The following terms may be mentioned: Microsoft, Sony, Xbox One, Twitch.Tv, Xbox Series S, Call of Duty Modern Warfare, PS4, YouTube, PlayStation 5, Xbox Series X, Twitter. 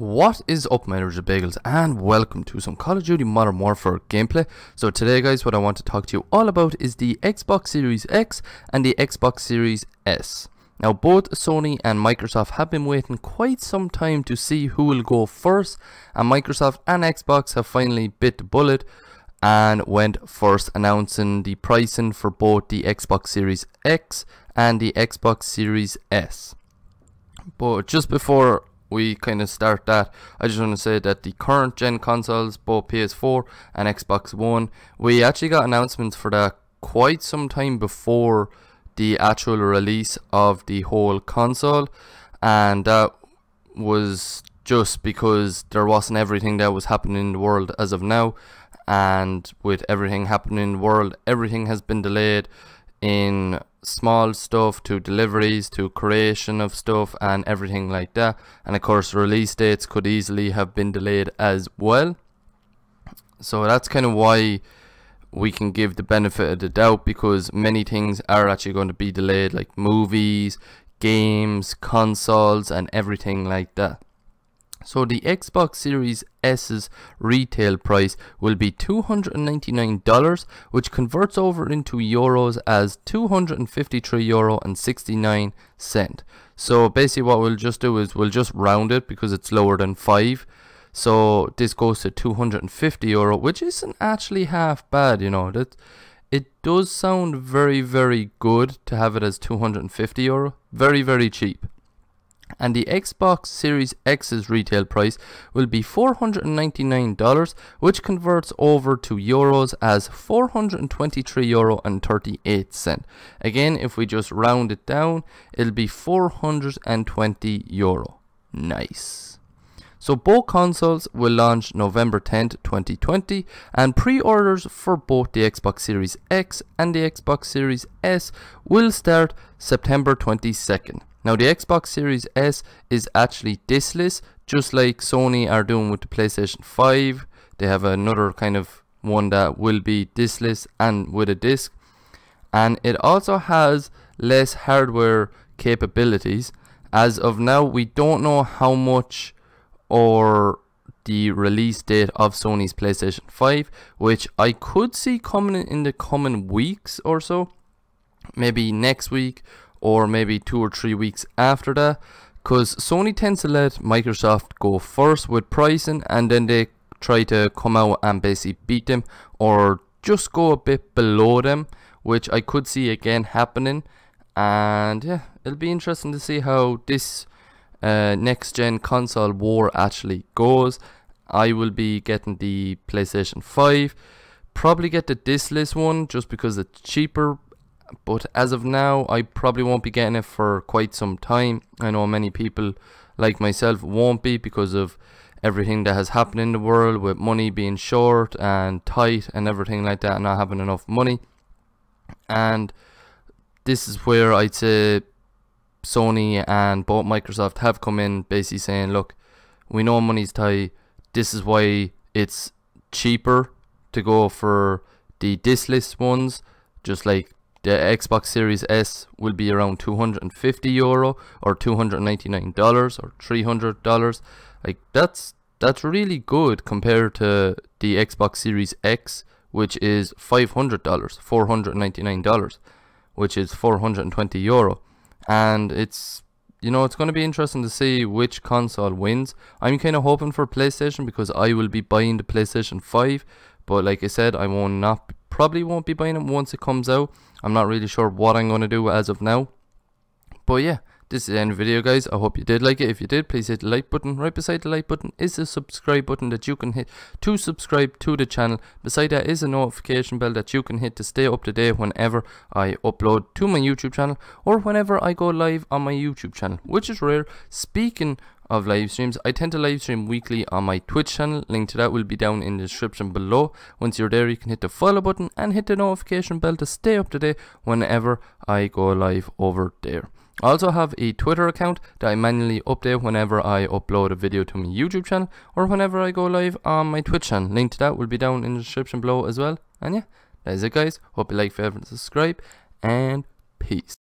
What is up, my Ninja Bagels, and welcome to some Call of Duty Modern Warfare gameplay. So today guys, what I want to talk to you all about is the Xbox Series X and the Xbox Series S. Now both Sony and Microsoft have been waiting quite some time to see who will go first, and Microsoft and Xbox have finally bit the bullet and went first, announcing the pricing for both the Xbox Series X and the Xbox Series S. But just before we kind of start that, I just want to say that the current gen consoles, both PS4 and Xbox One, we actually got announcements for that quite some time before the actual release of the whole console, and that was just because there wasn't everything that was happening in the world as of now, and with everything happening in the world, everything has been delayed, in small stuff to deliveries to creation of stuff and everything like that. And of course release dates could easily have been delayed as well, so that's kind of why we can give the benefit of the doubt, because many things are actually going to be delayed, like movies, games, consoles and everything like that. So the Xbox Series S's retail price will be $299, which converts over into euros as €253.69. So basically what we'll just do is we'll just round it because it's lower than 5. So this goes to €250, which isn't actually half bad, you know. That it does sound very, very good to have it as €250. Very, very cheap. And the Xbox Series X's retail price will be $499, which converts over to euros as €423.38. Again, if we just round it down, it'll be €420. Nice. So both consoles will launch November 10th, 2020, and pre-orders for both the Xbox Series X and the Xbox Series S will start September 22nd. Now the Xbox Series S is actually discless, just like Sony are doing with the PlayStation 5. They have another kind of one that will be discless and with a disc. And it also has less hardware capabilities. As of now, we don't know how much or the release date of Sony's PlayStation 5, which I could see coming in the coming weeks or so. Maybe next week, or maybe 2 or 3 weeks after that, because Sony tends to let Microsoft go first with pricing, and then they try to come out and basically beat them or just go a bit below them, which I could see again happening. And yeah, it'll be interesting to see how this next gen console war actually goes. I will be getting the PlayStation 5, probably get the discless one just because it's cheaper. But as of now, I probably won't be getting it for quite some time. I know many people like myself won't be, because of everything that has happened in the world with money being short and tight and everything like that, and not having enough money. And this is where I'd say Sony and both Microsoft have come in basically saying, look, we know money's tight. This is why it's cheaper to go for the discless ones, just like the Xbox Series S will be around €250 or $299 or $300. Like that's really good compared to the Xbox Series X, which is $500, $499, which is €420, and it's, you know, it's going to be interesting to see which console wins. I'm kind of hoping for PlayStation, because I will be buying the PlayStation 5, but like I said, I probably won't be buying it once it comes out. I'm not really sure what I'm going to do as of now. But yeah, this is the end of the video guys. I hope you did like it. If you did, please hit the like button. Right beside the like button is the subscribe button that you can hit to subscribe to the channel. Beside that is a notification bell that you can hit to stay up to date whenever I upload to my YouTube channel, or whenever I go live on my YouTube channel, which is rare. Speaking of live streams, I tend to live stream weekly on my Twitch channel. Link to that will be down in the description below. Once you're there, you can hit the follow button and hit the notification bell to stay up to date whenever I go live over there. I also have a Twitter account that I manually update whenever I upload a video to my YouTube channel, or whenever I go live on my Twitch channel. Link to that will be down in the description below as well. And yeah, that is it guys. Hope you like, favorite and subscribe, and peace.